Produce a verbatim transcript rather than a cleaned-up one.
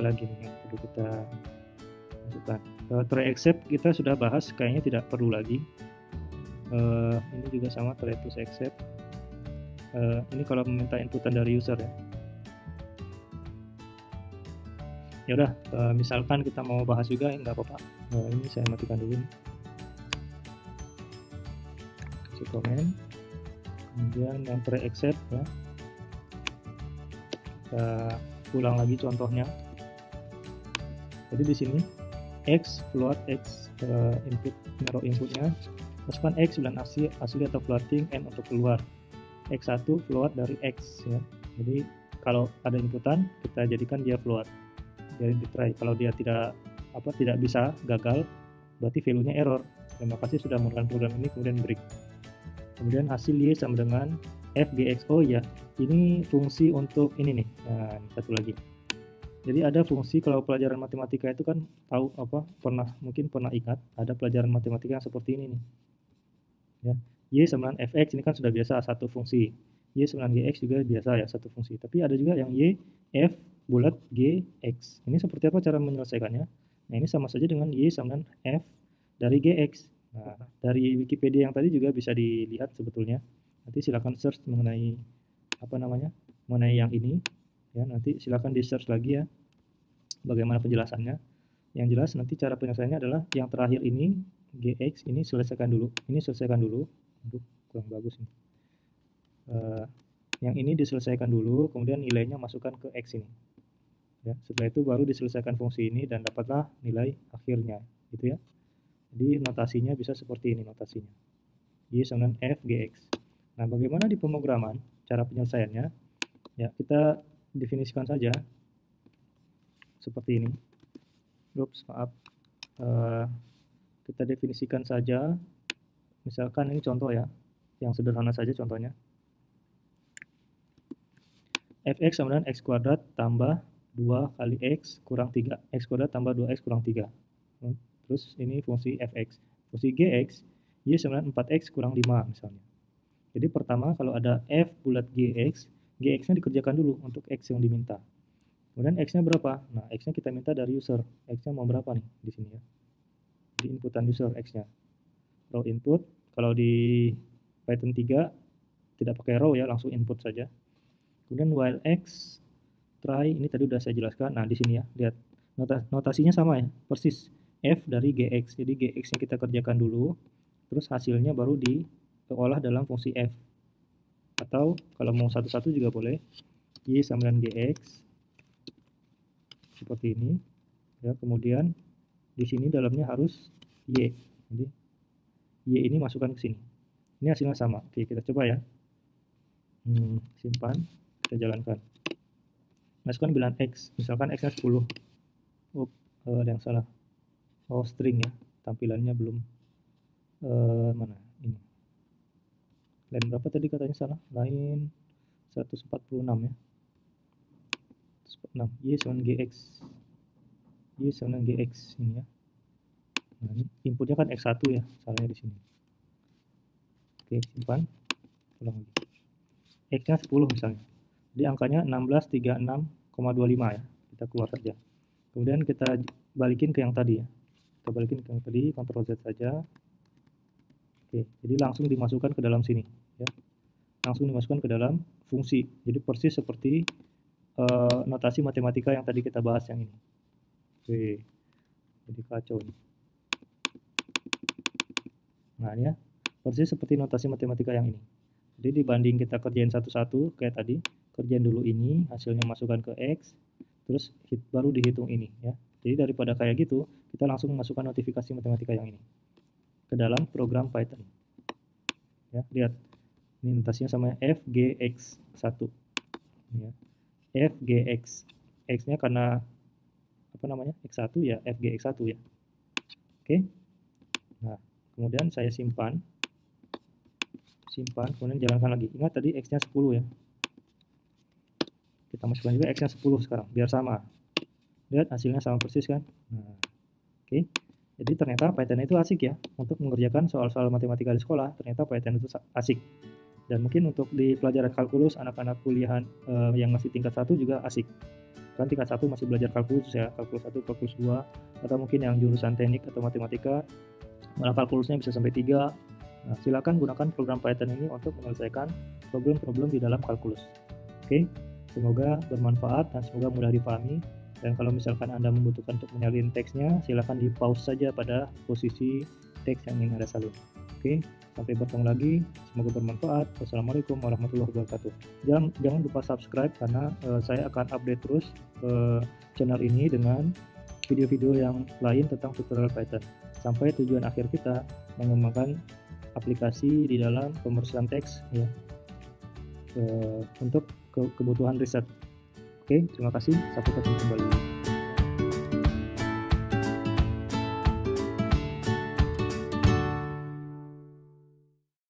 apalagi yang perlu kita masukkan. Uh, try except kita sudah bahas, kayaknya tidak perlu lagi. Uh, ini juga sama, try push except. Uh, ini kalau meminta inputan dari user ya. Ya udah, uh, misalkan kita mau bahas juga, nggak apa-apa. Uh, ini saya matikan dulu. Kasih komen. Kemudian yang try except ya. Kita ulang lagi contohnya. Jadi di sini x float x uh, input narrow inputnya, masukkan x dan asli, asli atau floating, n untuk keluar, x satu float dari x ya. Jadi kalau ada inputan kita jadikan dia float, jadi di try. Kalau dia tidak apa tidak bisa, gagal, berarti value-nya error. Terima kasih sudah menggunakan program ini, kemudian break. Kemudian hasil y sama dengan fgxo ya. Ini fungsi untuk ini nih. Nah, ini satu lagi. Jadi ada fungsi, kalau pelajaran matematika itu kan tahu apa pernah mungkin pernah ingat ada pelajaran matematika yang seperti ini nih. Ya, y sama dengan fx ini kan sudah biasa satu fungsi. Y sama dengan gx juga biasa ya satu fungsi. Tapi ada juga yang y f bulat gx. Ini seperti apa cara menyelesaikannya? Nah, ini sama saja dengan y sama dengan f dari gx. Nah, dari Wikipedia yang tadi juga bisa dilihat sebetulnya. Nanti silakan search mengenai apa namanya mengenai yang ini ya, nanti silakan di search lagi ya bagaimana penjelasannya. Yang jelas nanti cara penyelesaiannya adalah yang terakhir ini gx ini selesaikan dulu, ini selesaikan dulu untuk kurang bagus ini. Uh, yang ini diselesaikan dulu, kemudian nilainya masukkan ke x ini ya, setelah itu baru diselesaikan fungsi ini dan dapatlah nilai akhirnya gitu ya. Jadi notasinya bisa seperti ini notasinya, y sama dengan f gx. Nah, bagaimana di pemrograman cara penyelesaiannya? Ya, kita definisikan saja seperti ini. Oops, maaf. Uh, kita definisikan saja. Misalkan ini contoh ya, yang sederhana saja contohnya. Fx sama dengan x kuadrat tambah dua kali x kurang tiga. X kuadrat tambah dua x kurang tiga. Hmm. Terus ini fungsi fx. Fungsi gx, y sama dengan empat x kurang lima misalnya. Jadi pertama kalau ada f bulat gx, gx-nya dikerjakan dulu untuk x yang diminta. Kemudian x-nya berapa? Nah, x-nya kita minta dari user. X-nya mau berapa nih di sini ya? Di inputan user x-nya. Row input. Kalau di Python tiga tidak pakai row ya, langsung input saja. Kemudian while x try, ini tadi udah saya jelaskan. Nah, di sini ya, lihat notasinya sama ya, persis. F dari gx. Jadi gx-nya kita kerjakan dulu, terus hasilnya baru di olah dalam fungsi f, atau kalau mau satu-satu juga boleh. Y sama dengan gx seperti ini ya, kemudian di sini dalamnya harus y, jadi y ini masukkan ke sini, ini hasilnya sama. Oke, kita coba ya. Hmm, simpan, kita jalankan, masukkan bilangan x, misalkan x nya sepuluh. Up, uh, ada yang salah. Oh, string ya tampilannya belum. Uh, mana ini lain berapa tadi katanya salah, lain seratus empat puluh enam ya, seratus empat puluh enam. Y sama gx, y sama gx ini ya. Nah, ini inputnya kan x satu ya, salahnya di sini. Oke, simpan, ulang lagi. X nya sepuluh misalnya, jadi angkanya enam belas tiga puluh enam koma dua lima ya, kita keluar saja. Kemudian kita balikin ke yang tadi ya, kita balikin ke yang tadi, Ctrl Z saja. Oke, jadi langsung dimasukkan ke dalam sini ya. Langsung dimasukkan ke dalam fungsi. Jadi persis seperti uh, notasi matematika yang tadi kita bahas yang ini. Oke. Jadi kacau nih. Nah, ya. Persis seperti notasi matematika yang ini. Jadi dibanding kita kerjain satu-satu kayak tadi, kerjain dulu ini, hasilnya masukkan ke X, terus hit, baru dihitung ini ya. Jadi daripada kayak gitu, kita langsung masukkan notifikasi matematika yang ini ke dalam program Python. Ya, lihat. Ini notasinya sama fgx satu. Ya. fgx. X-nya karena apa namanya? x satu ya, fgx satu ya. Oke. Nah, kemudian saya simpan. Simpan, kemudian jalankan lagi. Ingat tadi X-nya sepuluh ya. Kita masukkan juga X-nya sepuluh sekarang, biar sama. Lihat hasilnya sama persis kan? Nah. Oke. Jadi ternyata Python itu asik ya untuk mengerjakan soal-soal matematika di sekolah. Ternyata Python itu asik, dan mungkin untuk di pelajaran kalkulus anak-anak kuliahan eh, yang masih tingkat satu juga asik. kan tingkat satu masih belajar kalkulus ya, kalkulus satu, kalkulus dua, atau mungkin yang jurusan teknik atau matematika malah kalkulusnya bisa sampai tiga. Nah, silakan gunakan program Python ini untuk menyelesaikan problem-problem di dalam kalkulus. Oke, semoga bermanfaat dan semoga mudah dipahami. Dan kalau misalkan Anda membutuhkan untuk menyalin teksnya, silakan di pause saja pada posisi teks yang ingin Anda salin. Oke, sampai bertemu lagi. Semoga bermanfaat. Wassalamualaikum warahmatullahi wabarakatuh. Jangan, jangan lupa subscribe karena uh, saya akan update terus uh, channel ini dengan video-video yang lain tentang tutorial Python. Sampai tujuan akhir kita mengembangkan aplikasi di dalam pemrosesan teks ya, uh, untuk ke kebutuhan riset. Oke, terima kasih. Sampai ketemu kembali.